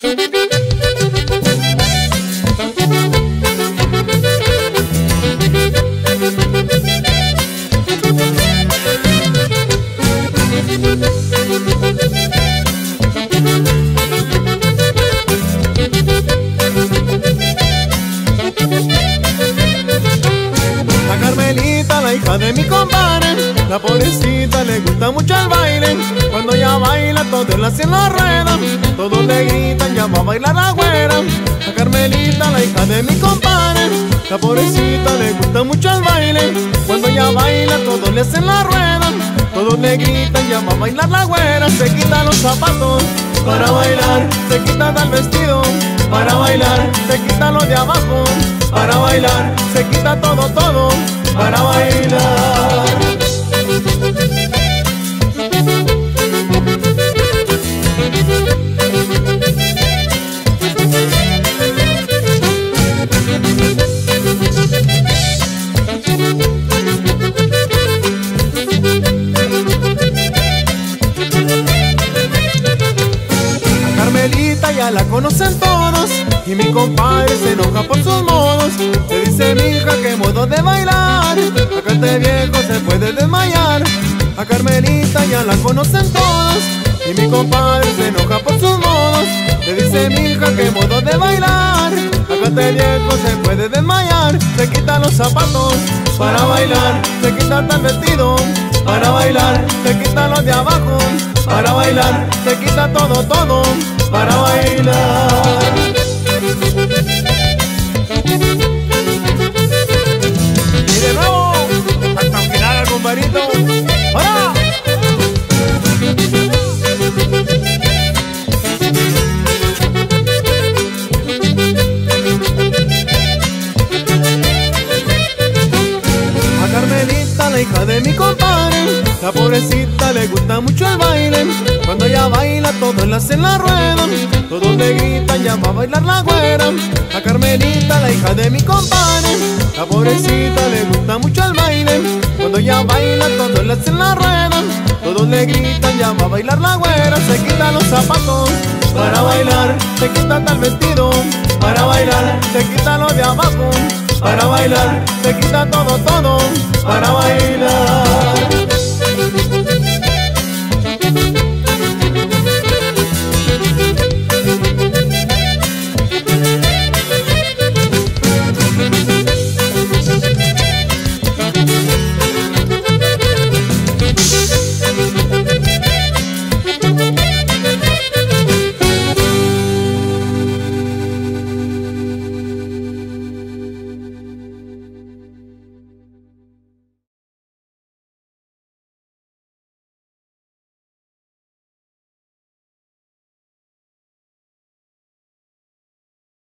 La Carmelita, la hija de mi compadre, la pobrecita le gusta mucho el baile. Cuando ella baila todos la hacen la rueda, todos le gritan ya va a bailar la güera. La Carmelita, la hija de mi compadre, la pobrecita le gusta mucho el baile. Cuando ella baila todos le hacen la rueda, todos le gritan ya va a bailar la güera. Se quita los zapatos para bailar, se quita el vestido para bailar, se quita lo de abajo para bailar, se quita todo, todo para bailar. A Carmelita ya la conocen todos y mi compadre se enoja por sus modos. Le dice: mija, qué modo de bailar, acá este viejo se puede desmayar. A Carmelita ya la conocen todos y mi compadre se enoja por sus modos. Le dice: mija, qué modo de bailar, acá este viejo se puede desmayar. Se quita los zapatos para bailar, se quita el vestido para bailar, se quita los de abajo para bailar, se quita todo, todo para bailar. La hija de mi compadre, la pobrecita le gusta mucho el baile. Cuando ella baila todos la hacen la rueda, todos le gritan ya va a bailar la güera. A Carmelita, la hija de mi compadre, la pobrecita le gusta mucho el baile. Cuando ella baila todos la hacen la rueda, todos le gritan ya va a bailar la güera. Se quita los zapatos para bailar, se quita el vestido para bailar, se quita lo de abajo para bailar, se quita todo, todo para bailar.